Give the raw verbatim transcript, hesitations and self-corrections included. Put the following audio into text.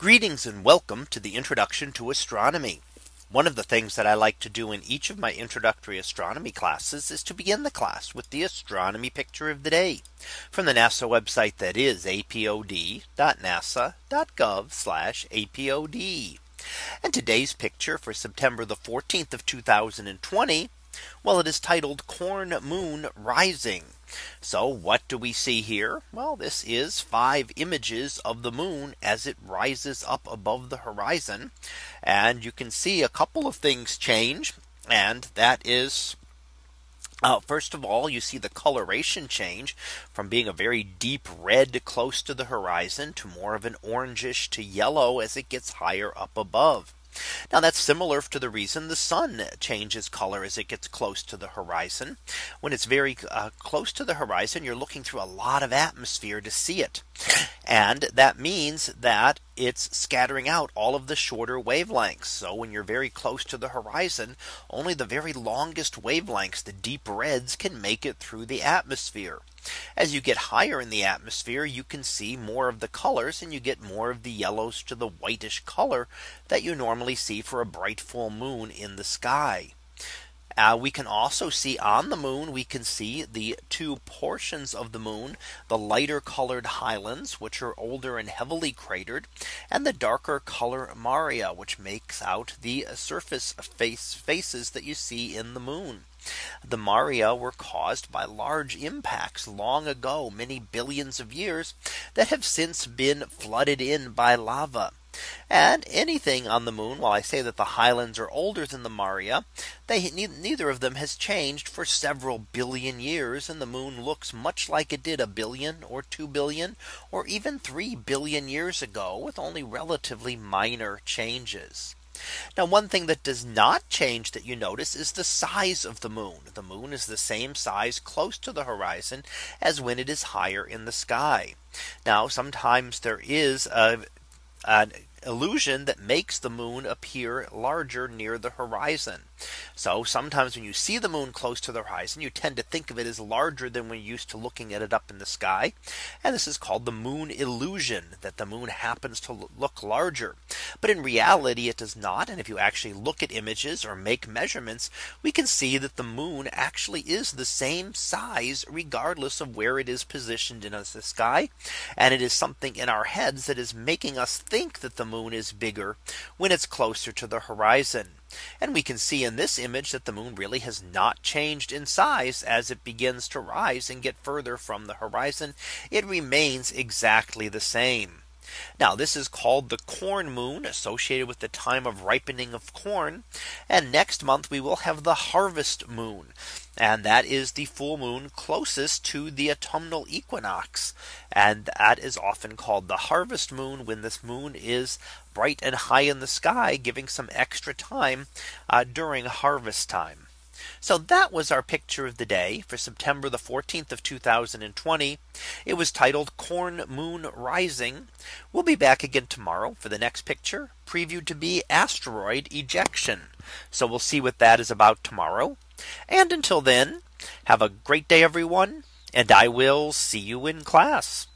Greetings and welcome to the introduction to astronomy. One of the things that I like to do in each of my introductory astronomy classes is to begin the class with the astronomy picture of the day from the NASA website, that is A P O D dot nasa dot gov slash apod. And today's picture for September the fourteenth of two thousand twenty, well, it is titled Corn Moon Rising. So what do we see here? Well, this is five images of the moon as it rises up above the horizon. And you can see a couple of things change. And that is, uh, first of all, you see the coloration change from being a very deep red close to the horizon to more of an orangish to yellow as it gets higher up above. Now that's similar to the reason the sun changes color as it gets close to the horizon. When it's very uh, close to the horizon, you're looking through a lot of atmosphere to see it. And that means that it's scattering out all of the shorter wavelengths. So when you're very close to the horizon, only the very longest wavelengths, the deep reds, can make it through the atmosphere. As you get higher in the atmosphere, you can see more of the colors, and you get more of the yellows to the whitish color that you normally see for a bright full moon in the sky. Uh, we can also see on the moon, we can see the two portions of the moon, the lighter colored highlands, which are older and heavily cratered, and the darker color maria, which makes out the surface face faces that you see in the moon. The maria were caused by large impacts long ago, many billions of years, that have since been flooded in by lava. And anything on the moon, while I say that the highlands are older than the maria, they neither of them has changed for several billion years, and the moon looks much like it did a billion or two billion or even three billion years ago, with only relatively minor changes. Now, one thing that does not change that you notice is the size of the moon. The moon is the same size close to the horizon as when it is higher in the sky. Now, sometimes there is a an illusion that makes the moon appear larger near the horizon. So sometimes when you see the moon close to the horizon, you tend to think of it as larger than we're used to looking at it up in the sky. And this is called the moon illusion, that the moon happens to look larger. But in reality, it does not. And if you actually look at images or make measurements, we can see that the moon actually is the same size regardless of where it is positioned in the sky. And it is something in our heads that is making us think that the moon is bigger when it's closer to the horizon. And we can see in this image that the moon really has not changed in size as it begins to rise and get further from the horizon. It remains exactly the same. Now, this is called the corn moon, associated with the time of ripening of corn. And next month we will have the harvest moon. And that is the full moon closest to the autumnal equinox. And that is often called the harvest moon, when this moon is bright and high in the sky, giving some extra time uh, during harvest time. So that was our picture of the day for September the fourteenth of two thousand twenty. It was titled Corn Moon Rising. We'll be back again tomorrow for the next picture, previewed to be Asteroid Ejection. So we'll see what that is about tomorrow. And until then, have a great day, everyone, and I will see you in class.